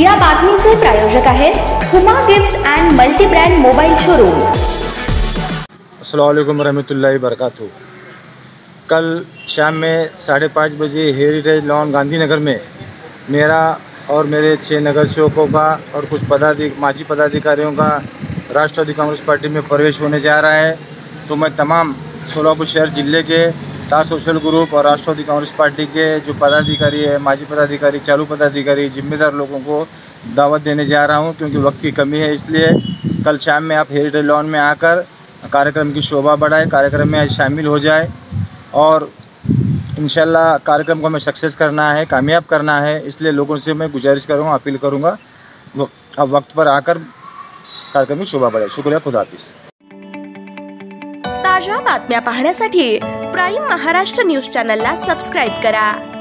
या बातमीचे प्रायोजक आहेत Khuma gifts and multibrand mobile showroom. अस्सलाम वालेकुम रहमतुल्लाहि बरकातहू। कल शाम में 5:30 बजे हेरिटेज लॉन गांधी नगर में मेरा और मेरे 6 नगर सेवकों का और कुछ माजी पदाधिकारियों का राष्ट्रवादी कांग्रेस पार्टी में प्रवेश होने जा रहा है। तो मैं तमाम सोलापुर शहर जिले के तार सोशल ग्रुप और राष्ट्रवादी कांग्रेस पार्टी के जो पदाधिकारी है, माजी पदाधिकारी, चालू पदाधिकारी, जिम्मेदार लोगों को दावत देने जा रहा हूं, क्योंकि वक्त की कमी है। इसलिए कल शाम में आप हेरिटेज लॉन में आकर कार्यक्रम की शोभा बढ़ाए, कार्यक्रम में शामिल हो जाए और इंशाल्लाह कार्यक्रम को हमें सक्सेस करना है, कामयाब करना है। इसलिए लोगों से मैं गुजारिश करूँगा, अपील करूँगा, आप वक्त पर आकर कार्यक्रम की शोभा बढ़ाए। शुक्रिया, खुदा हाफिज़। ताजा बातम्या पाहण्यासाठी प्राइम महाराष्ट्र न्यूज चॅनलला सबस्क्राइब करा।